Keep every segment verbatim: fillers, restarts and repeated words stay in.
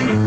We're not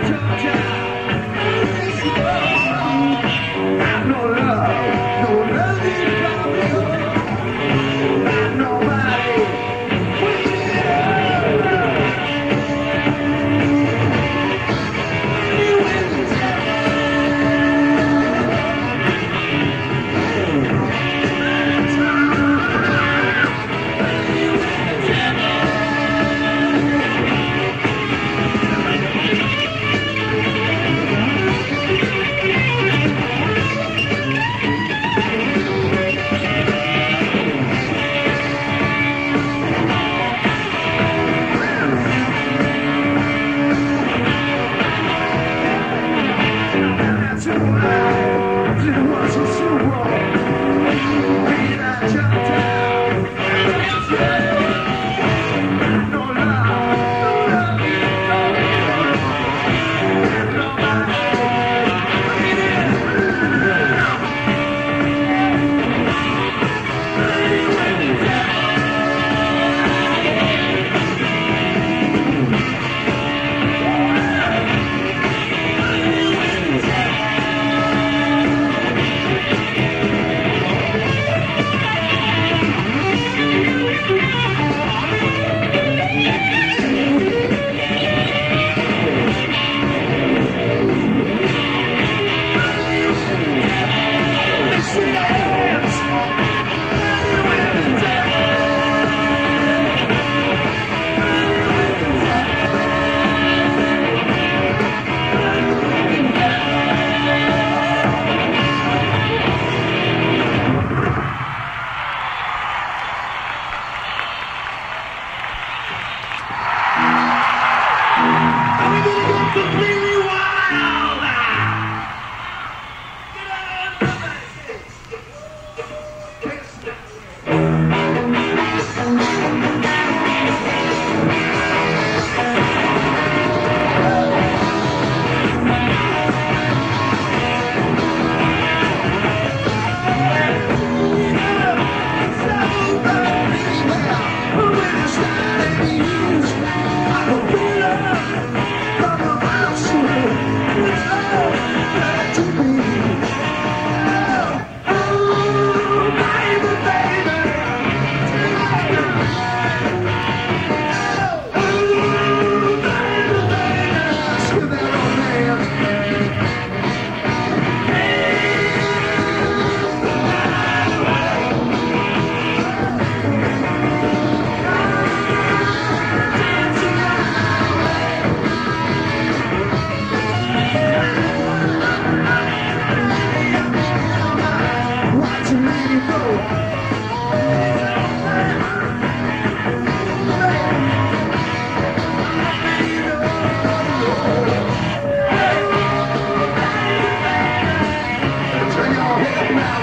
your child.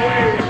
Yeah.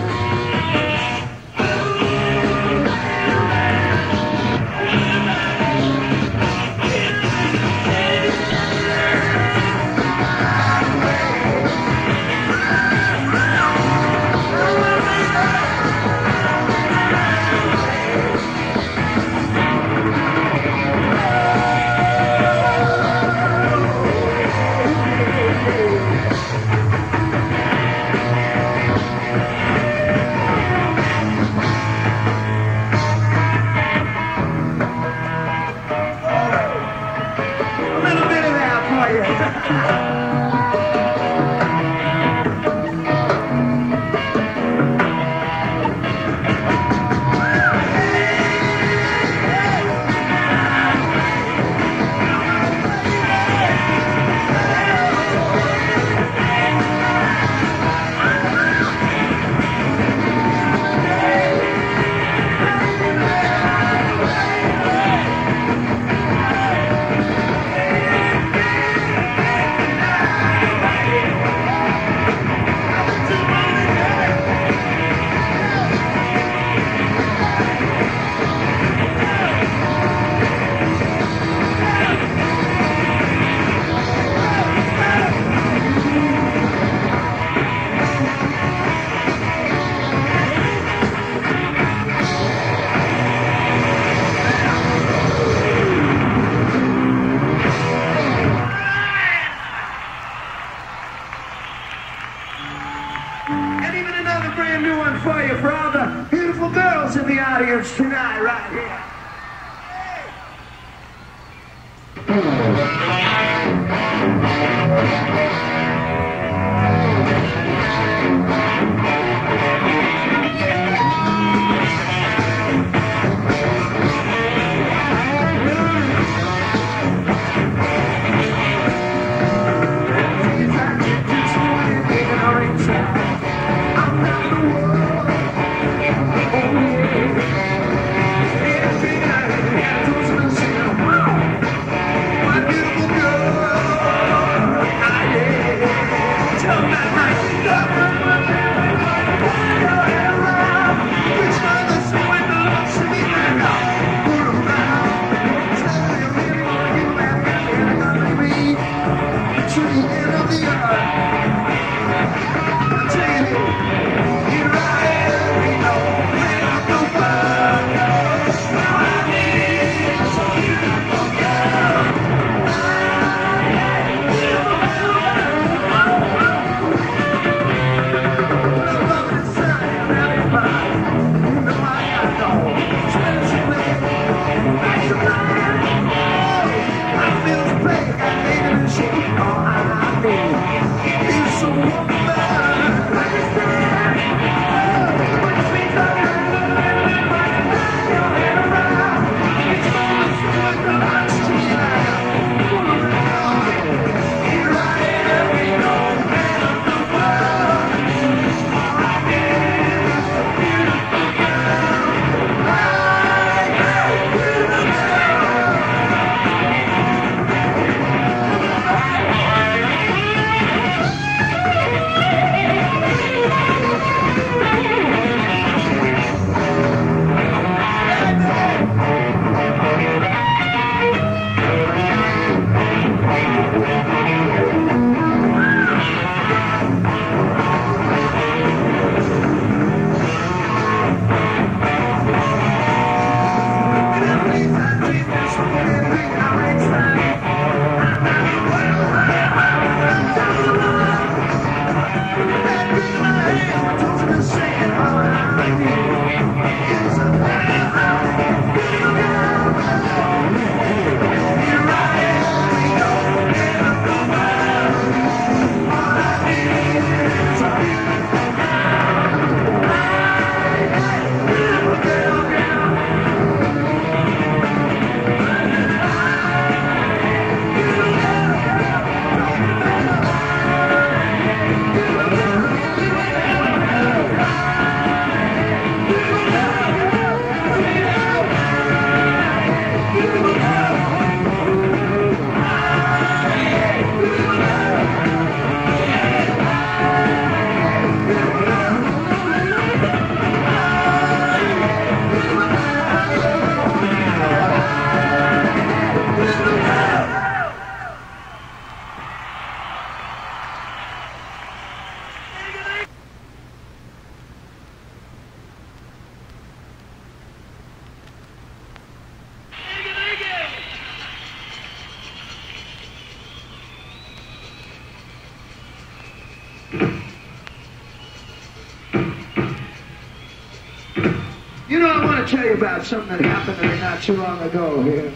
want to tell you about something that happened to me not too long ago here.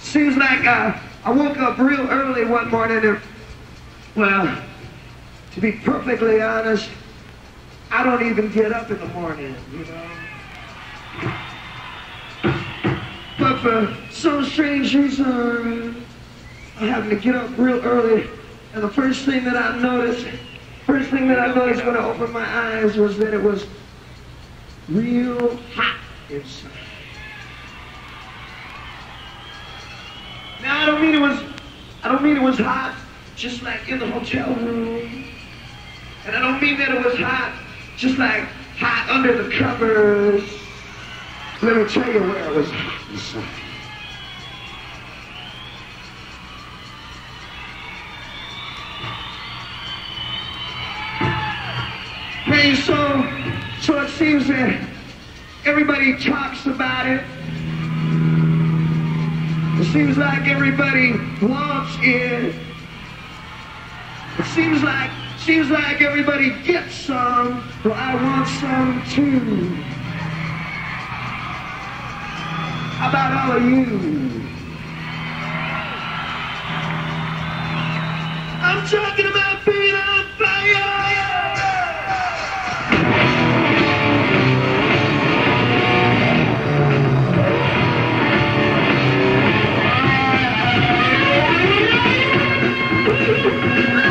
Seems like I, I woke up real early one morning and, well, to be perfectly honest, I don't even get up in the morning, you know. But for some strange reason, I happened to get up real early, and the first thing that I noticed, first thing that I noticed when I opened my eyes was that it was real hot inside. Now I don't mean it was, I don't mean it was hot, just like in the hotel room, and I don't mean that it was hot, just like hot under the covers. Let me tell you where it was hot inside. Hey, so, so it seems that everybody talks about it. It seems like everybody wants it. It seems like, seems like everybody gets some. Well, I want some too. How about all of you? I'm talking about being on fire! Thank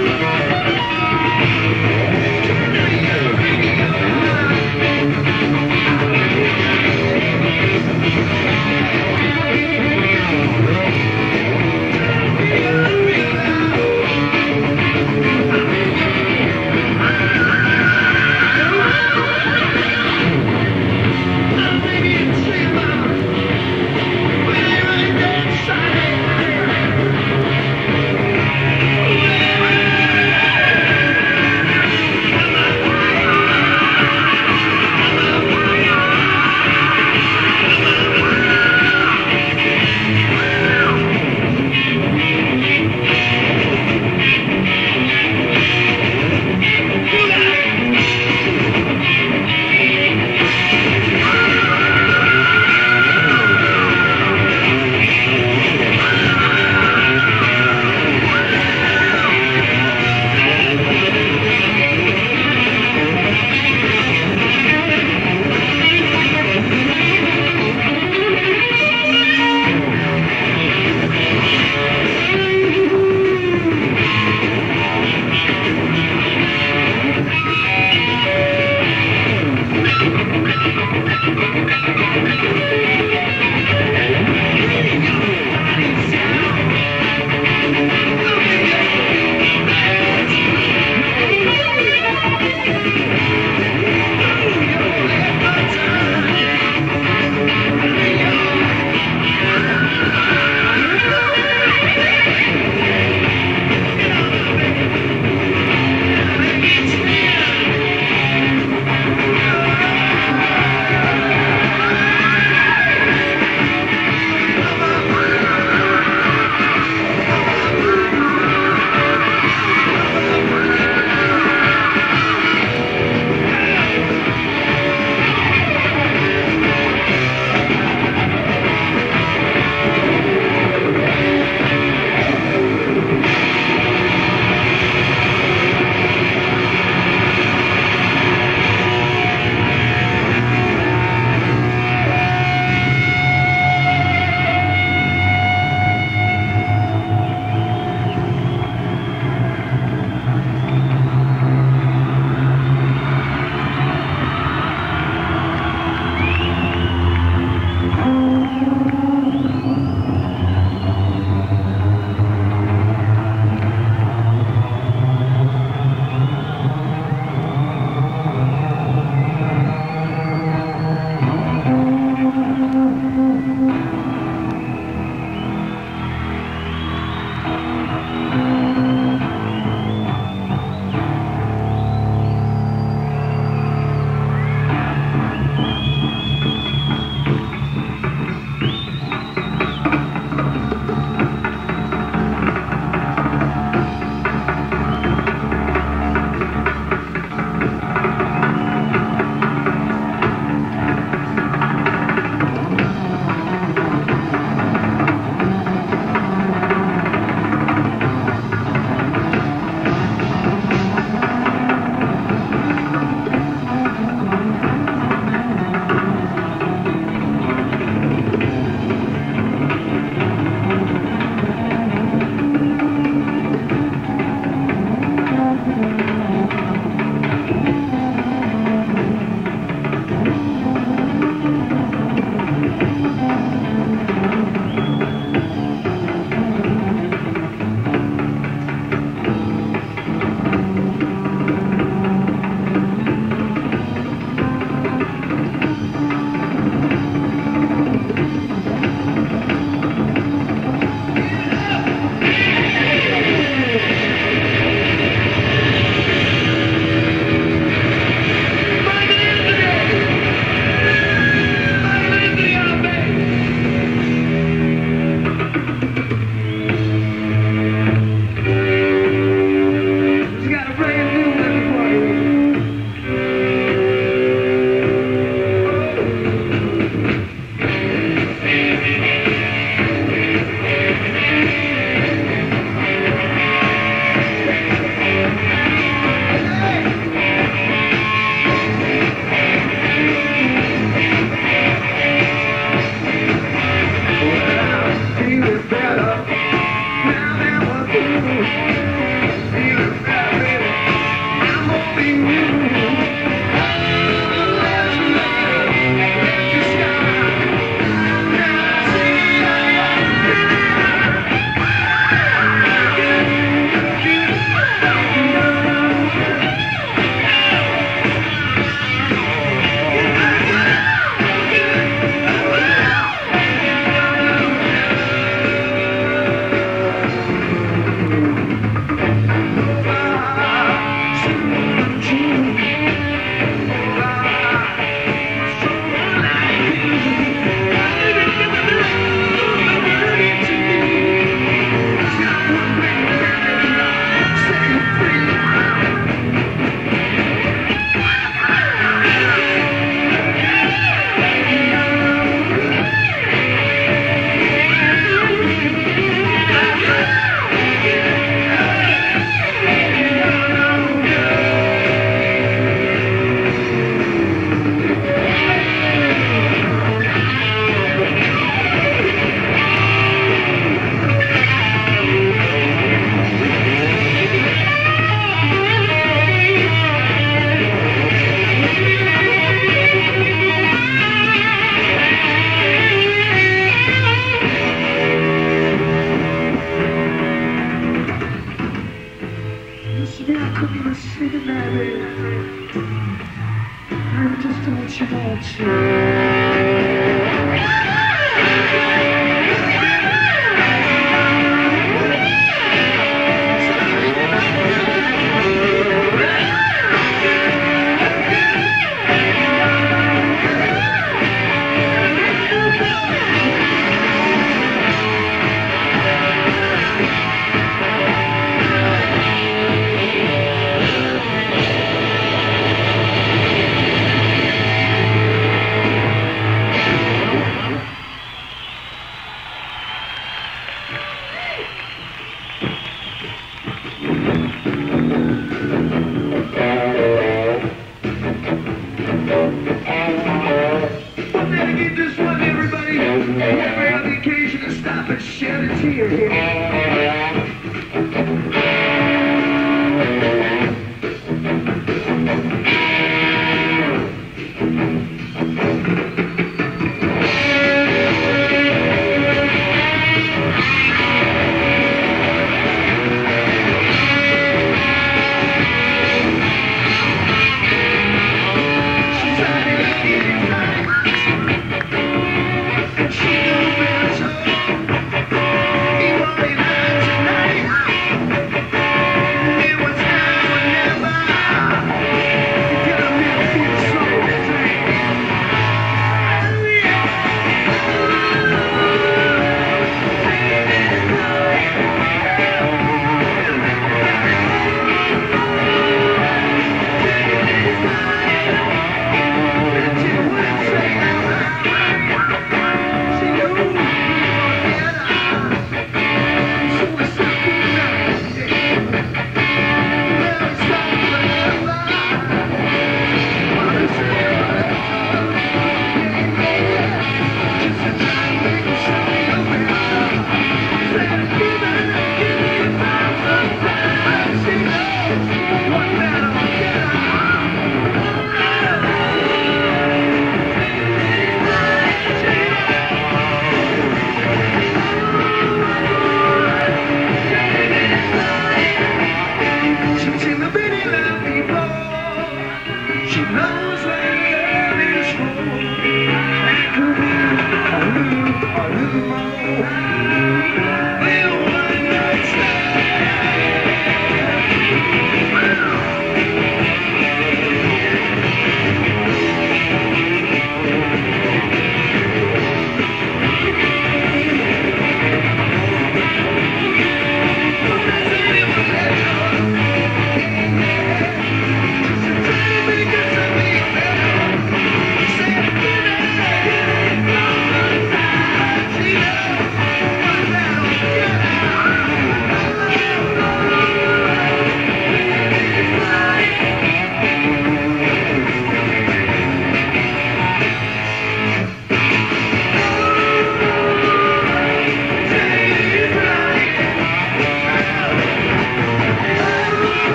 you.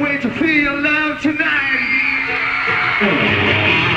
can't wait to feel your love tonight. Yeah.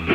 I'd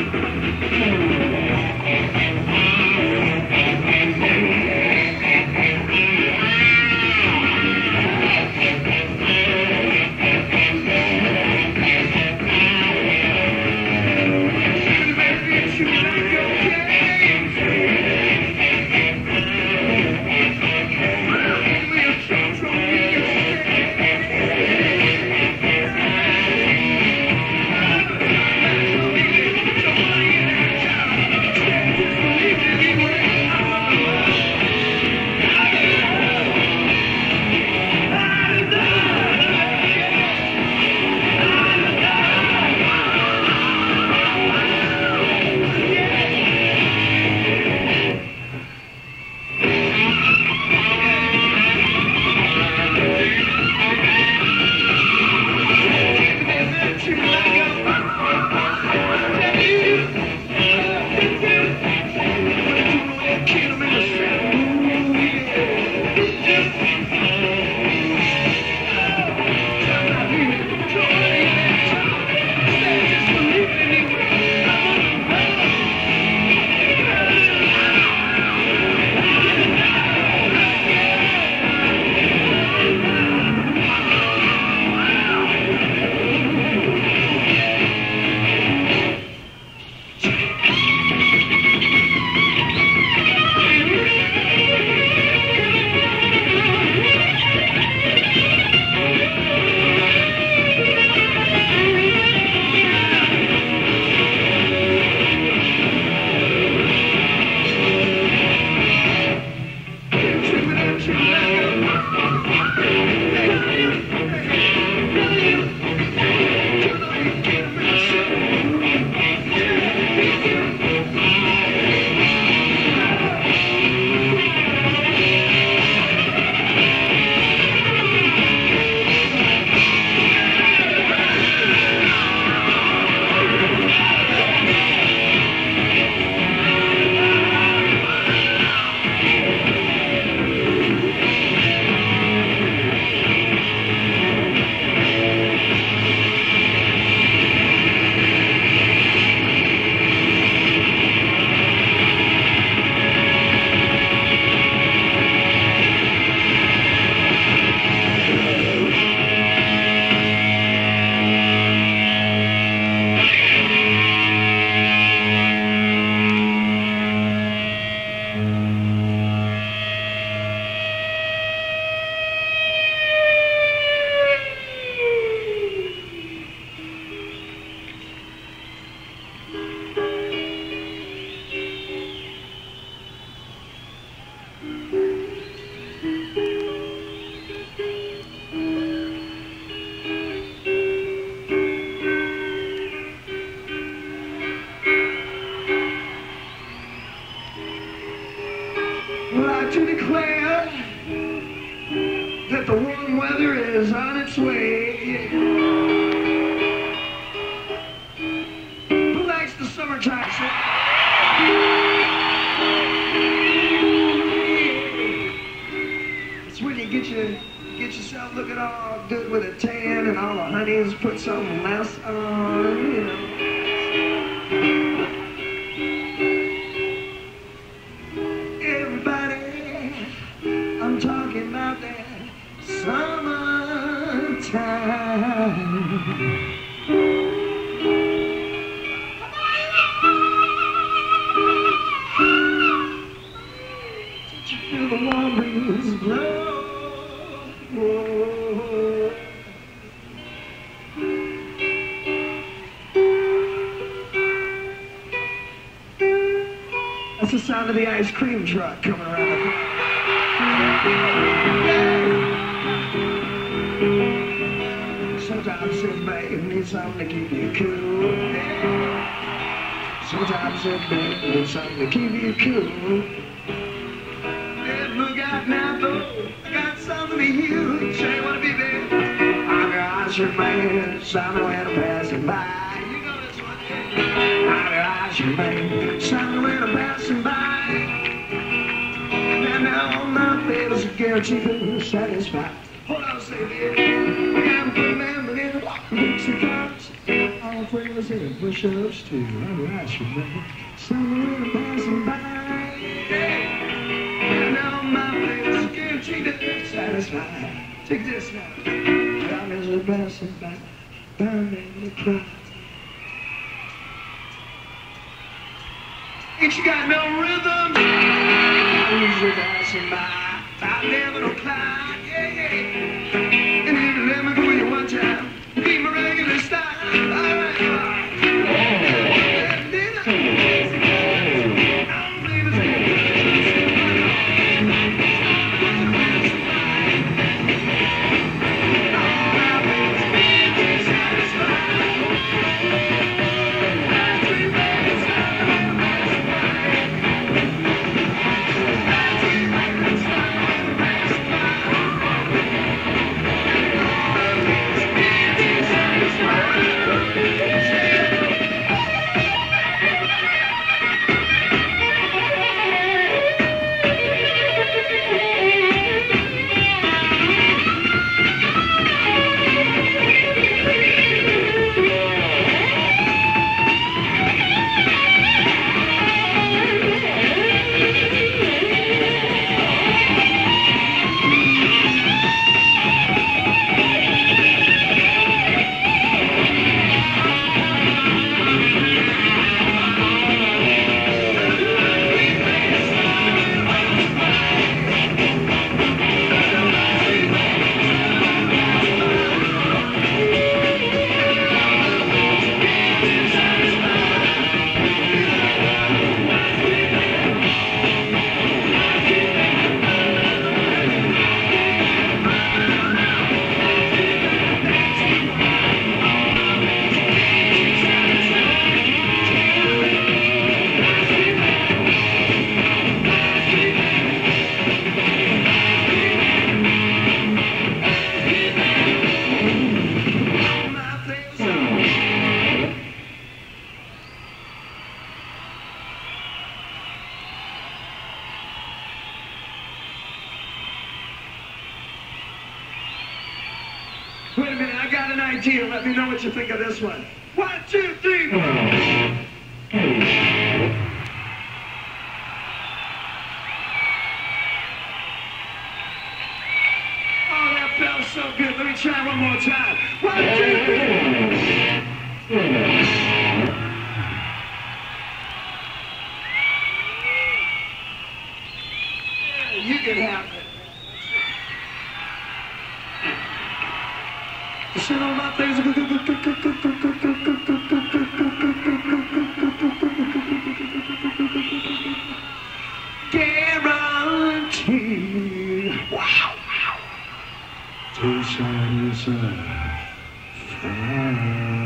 like to declare that the warm weather is on its way. Who likes the summer toxic? It's when you get your get yourself looking all good with a tan and all the honeys put something less on, you know. Summertime. Did you feel the warm breeze blow? Whoa. That's the sound of the ice cream truck coming around. Sometimes sit back and need something to keep you cool. Sometimes sit back and need something to keep you cool. Then look out now, though, I got something for you. Say, wanna be there? I'm your Oscar man, something way to pass him by. You know this one. I'm your Oscar man, something way to pass him by. And now all my fears are guaranteed to satisfy. Hold on, say, dear. I'm a good man, but in a box of cars. all prayers and push-ups too. All right, you remember. Summer passing by, and now my face can't treat it satisfied. Take this now. Time is a passing by, burning the pride. Ain't you got no rhythm? Time's a passing by, I live in a cloud, yeah, yeah. And hit a lemon for you one time. Be my regular style, all right. Wait a minute, I got an idea. Let me know what you think of this one. One, two, three, four. Oh, that felt so good. Let me try one more time. One, two, three. Yeah, you can have it. Shit on my face. Guarantee. Wow. To shine yourself fine.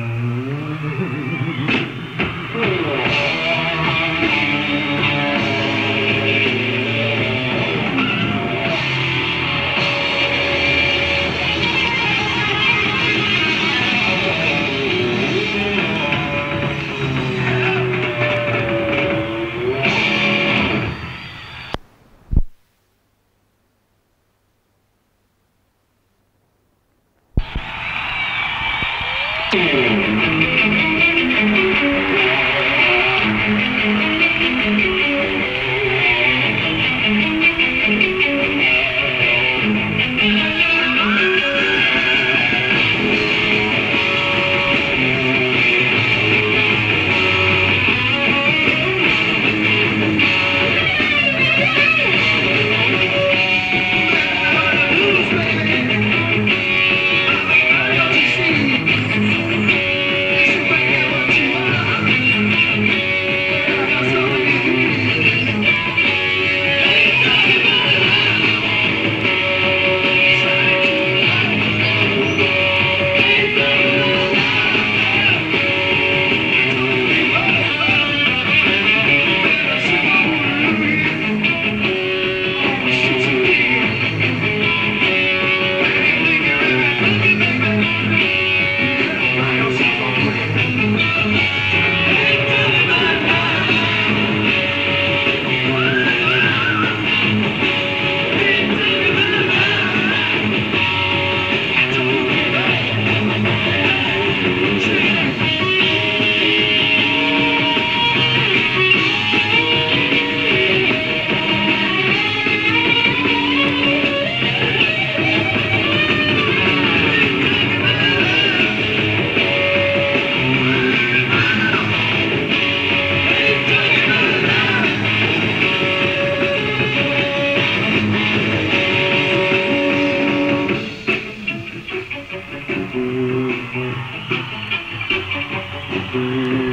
Hold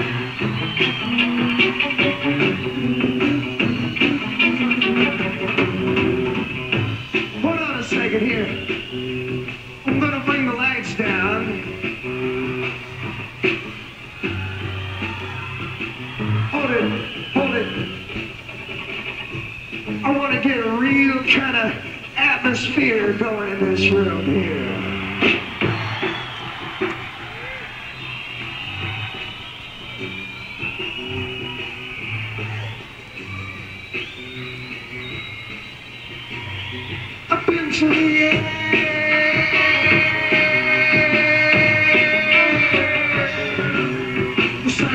on a second here. I'm gonna bring the lights down. Hold it, hold it. I want to get a real kind of atmosphere going in this room here. Up into the air, the side.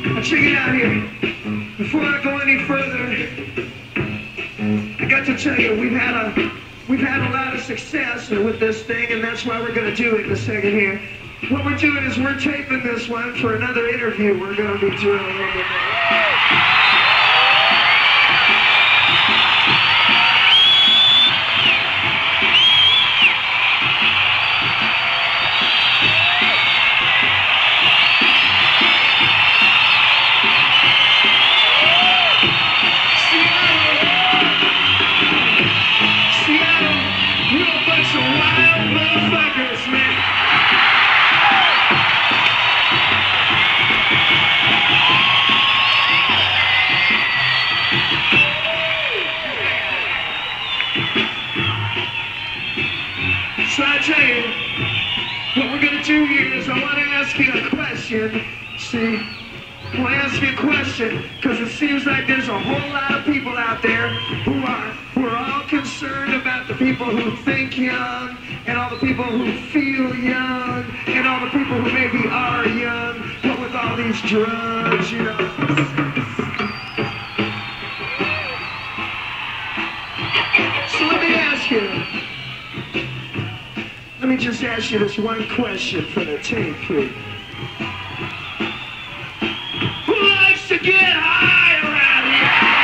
Now check it out here. Before I go any further, I got to tell you, we've had a we've had a lot of success with this thing, and that's why we're going to do it in a second here. What we're doing is we're taping this one for another interview we're going to be doing a little bit more. So I tell you, what we're going to do here is I want to ask you a question, see? I want to ask you a question, because it seems like there's a whole lot of people out there who are, who are all concerned about the people who think young, and all the people who feel young, and all the people who maybe are young, but with all these drugs, you know? Let me just ask you this one question for the tape, please. Who likes to get high around here?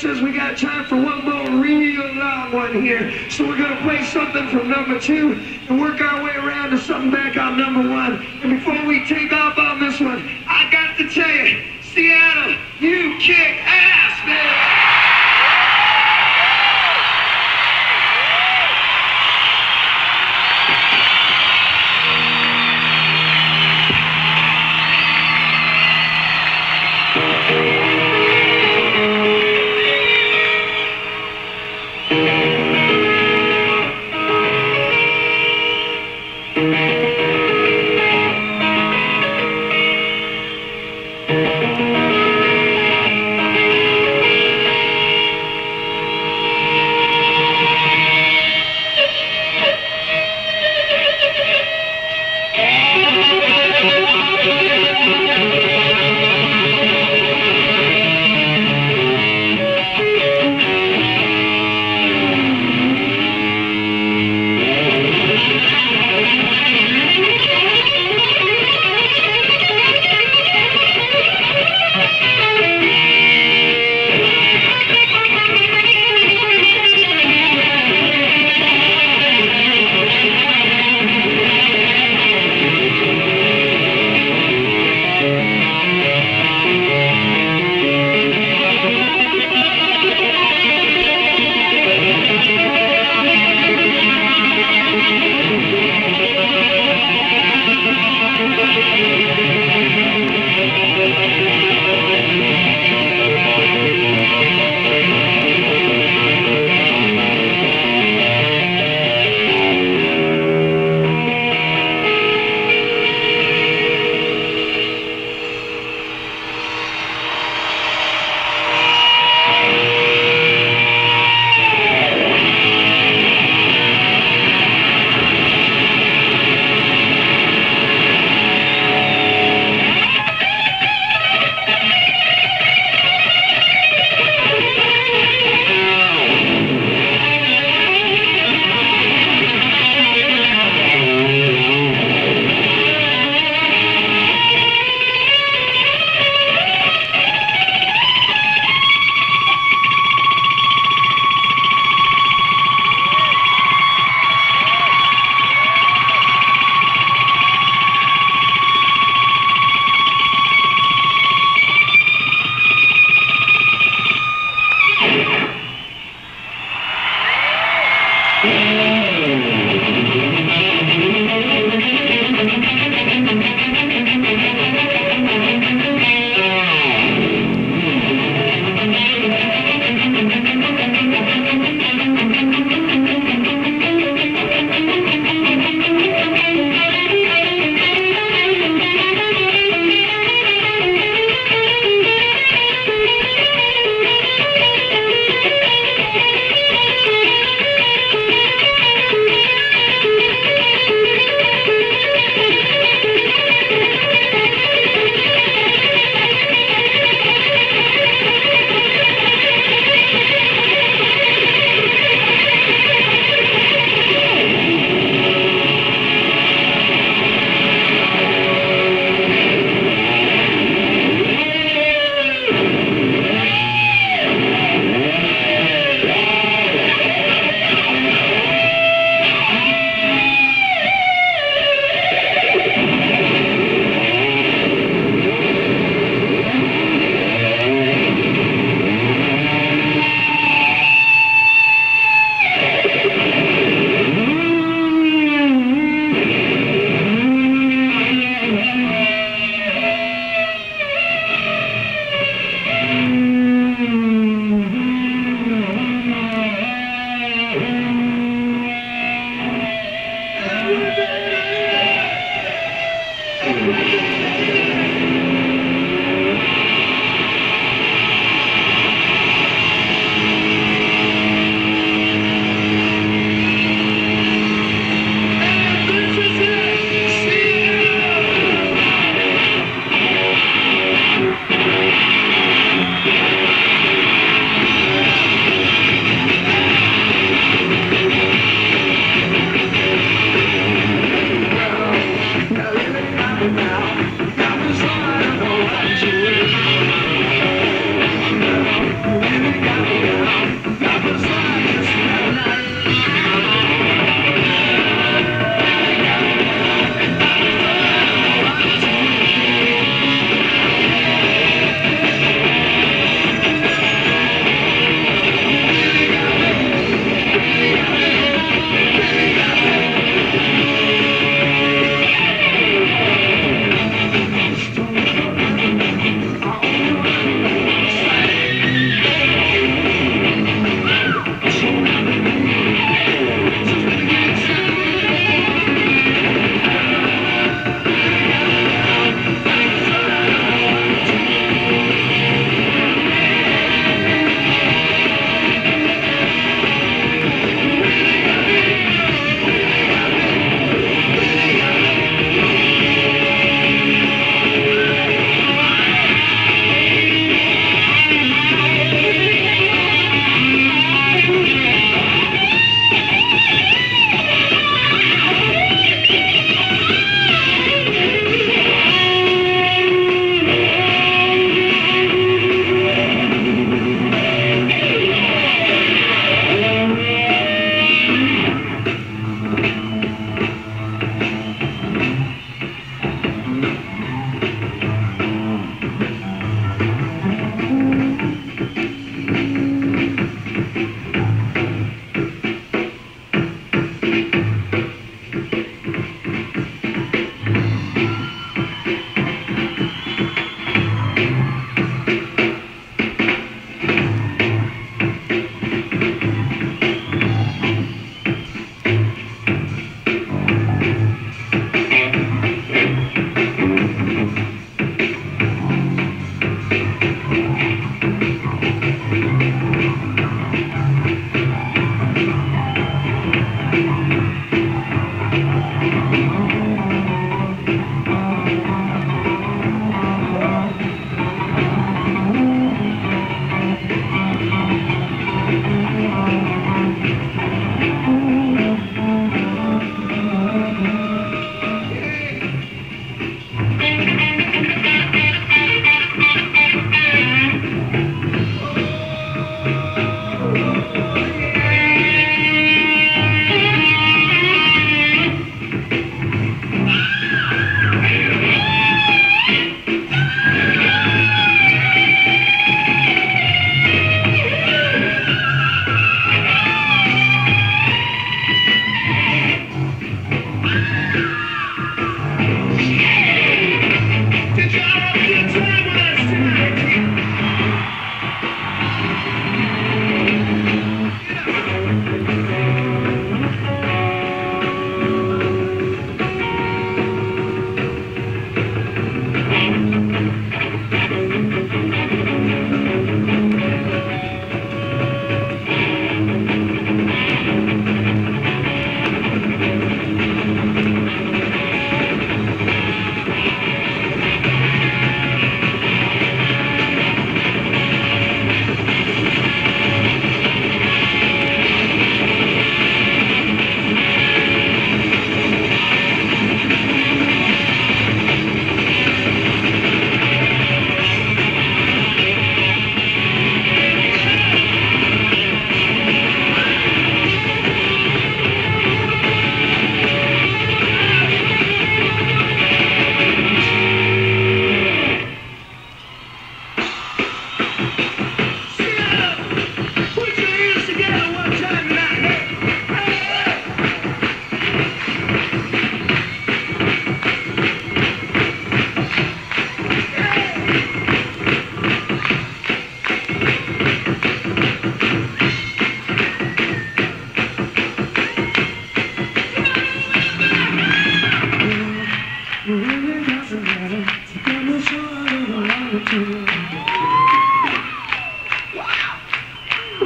says we got time for one more real long one here. So we're going to play something from number two and work our way around to something back on number one. And before we take off on this one, I got to tell you, Seattle, you kick ass, man. Thank you.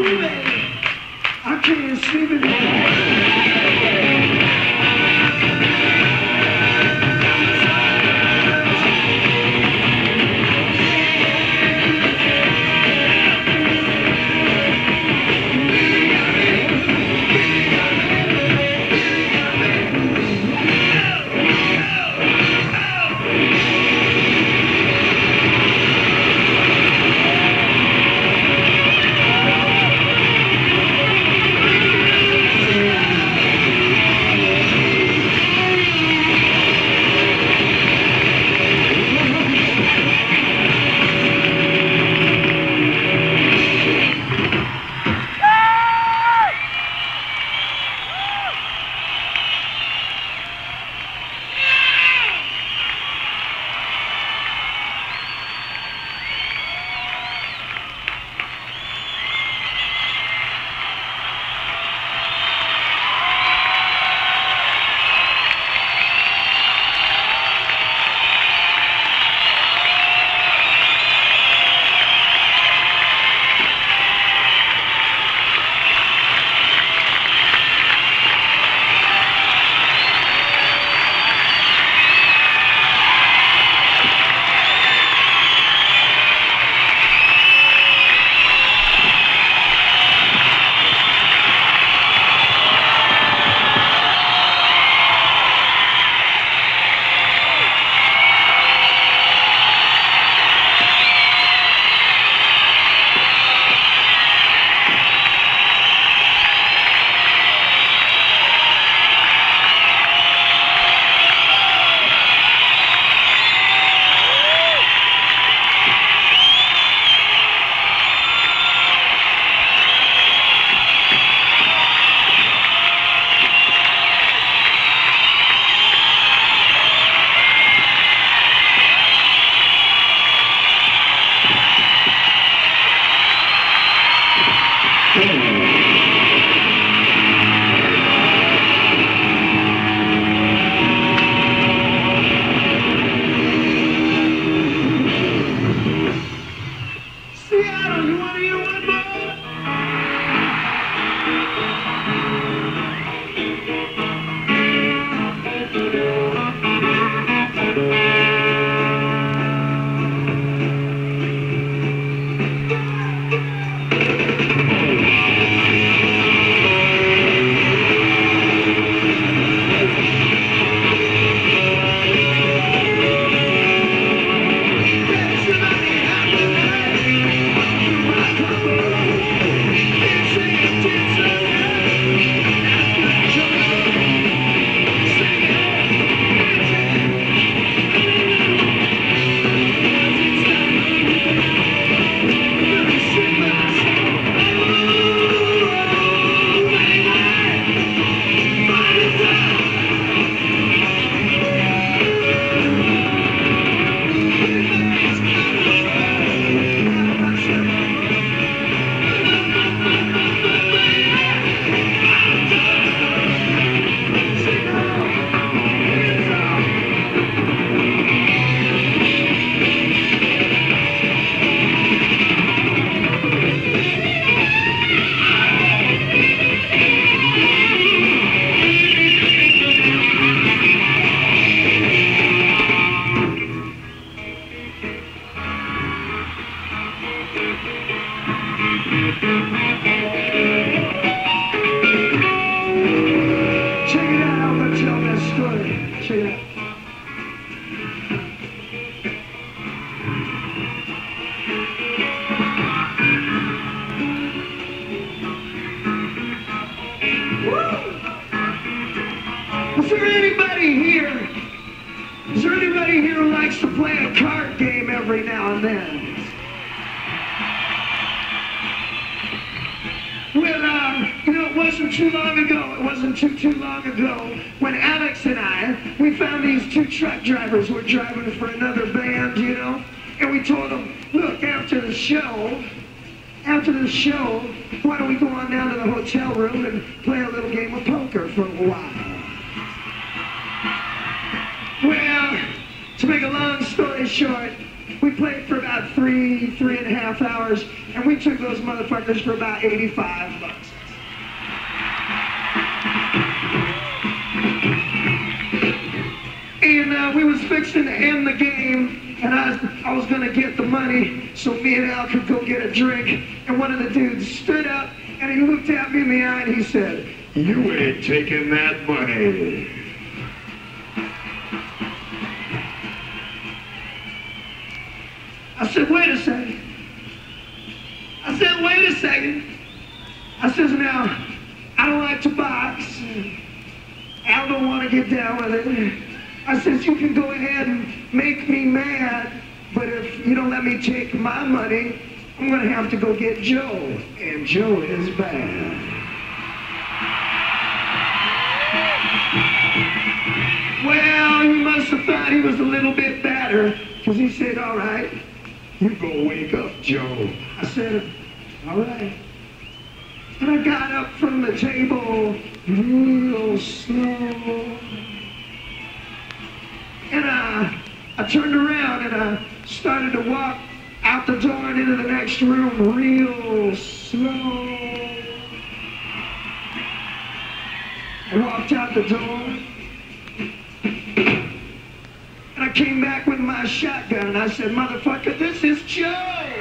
believe it. I can't receive it anymore. Is there anybody here? Is there anybody here who likes to play a card game every now and then? Well, um, you know, it wasn't too long ago. It wasn't too too long ago when Alex and I we found these two truck drivers were driving for another band, you know, and we told them, look, after the show. After the show, why don't we go on down to the hotel room and play a little game of poker for a while? Well, to make a long story short, We played for about three, three and a half hours, and we took those motherfuckers for about eighty-five bucks. And uh, we was fixing to end the game, and I, I was gonna get the money so me and Al could go get a drink, and one of the dudes stood up, and he looked at me in the eye, and he said, "You ain't taking that money." I said, "Wait a second." I said, "Wait a second." I says, "Now, I don't like to box. I don't want to get down with it. I says, you can go ahead and make me mad, but if you don't let me take my money, I'm going to have to go get Joe, and Joe is bad." Well, he must have thought he was a little bit badder, because he said, "All right. You go wake up Joe." I said, "All right." And I got up from the table real slow. And I, I turned around and I started to walk out the door and into the next room real slow. I walked out the door. And I came back with my shotgun and I said, "Motherfucker, this is Joe."